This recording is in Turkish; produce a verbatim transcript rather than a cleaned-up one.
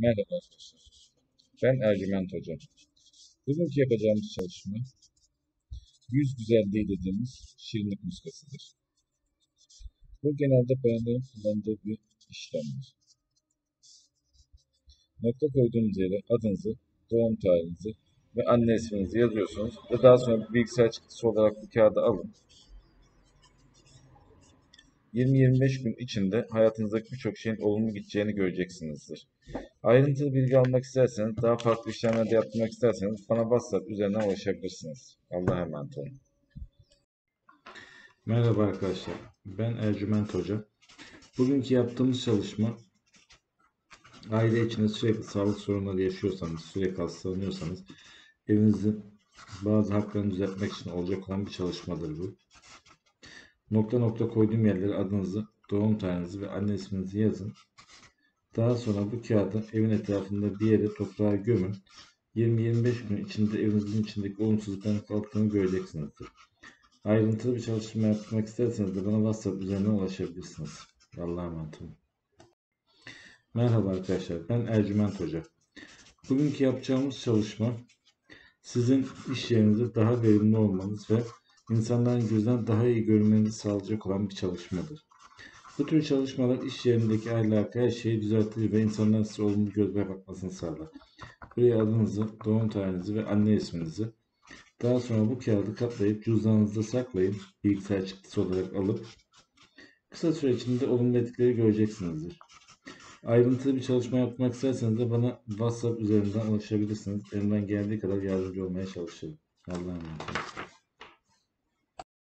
Merhaba arkadaşlar, ben Ercüment Hoca. Bugünkü yapacağımız çalışma yüz güzelliği dediğimiz şirinlik muskasıdır. Bu genelde bayanların kullandığı bir işlemdir. Nokta koyduğunuz yere adınızı, doğum tarihinizi ve anne isminizi yazıyorsunuz ve daha sonra bir bilgisayar çıktısı olarak bir kağıda alın. yirmi yirmi beş gün içinde hayatınızdaki birçok şeyin olumlu gideceğini göreceksinizdir. Ayrıntılı bilgi almak isterseniz, daha farklı işlemler de yaptırmak isterseniz bana WhatsApp üzerinden ulaşabilirsiniz. Allah'a emanet olun. Merhaba arkadaşlar, ben Ercüment Hoca. Bugünkü yaptığımız çalışma, aile içinde sürekli sağlık sorunları yaşıyorsanız, sürekli hastalanıyorsanız, evinizin bazı haklarını düzeltmek için olacak olan bir çalışmadır bu. Nokta nokta koyduğum yerlere adınızı, doğum tarihinizi ve anne isminizi yazın. Daha sonra bu kağıdı evin etrafında bir yere toprağa gömün. yirmi yirmi beş gün içinde evinizin içindeki olumsuzlukların kalktığını göreceksinizdir. Ayrıntılı bir çalışma yapmak isterseniz de bana WhatsApp üzerinden ulaşabilirsiniz. Allah'a emanet olun. Merhaba arkadaşlar, ben Ercüment Hoca. Bugünkü yapacağımız çalışma sizin iş yerinizde daha verimli olmanız ve İnsanların gözden daha iyi görmenizi sağlayacak olan bir çalışmadır. Bu tür çalışmalar iş yerindeki ahlakı, her şeyi düzeltir ve insanların size olumlu gözle bakmasını sağlar. Buraya adınızı, doğum tarihinizi ve anne isminizi, daha sonra bu kağıdı katlayıp cüzdanınızda saklayın, bilgisayar çıktısı olarak alıp kısa süre içinde olumlu etkileri göreceksinizdir. Ayrıntılı bir çalışma yapmak isterseniz de bana WhatsApp üzerinden ulaşabilirsiniz. Elimden geldiği kadar yardımcı olmaya çalışırım. Allah'a emanet olun.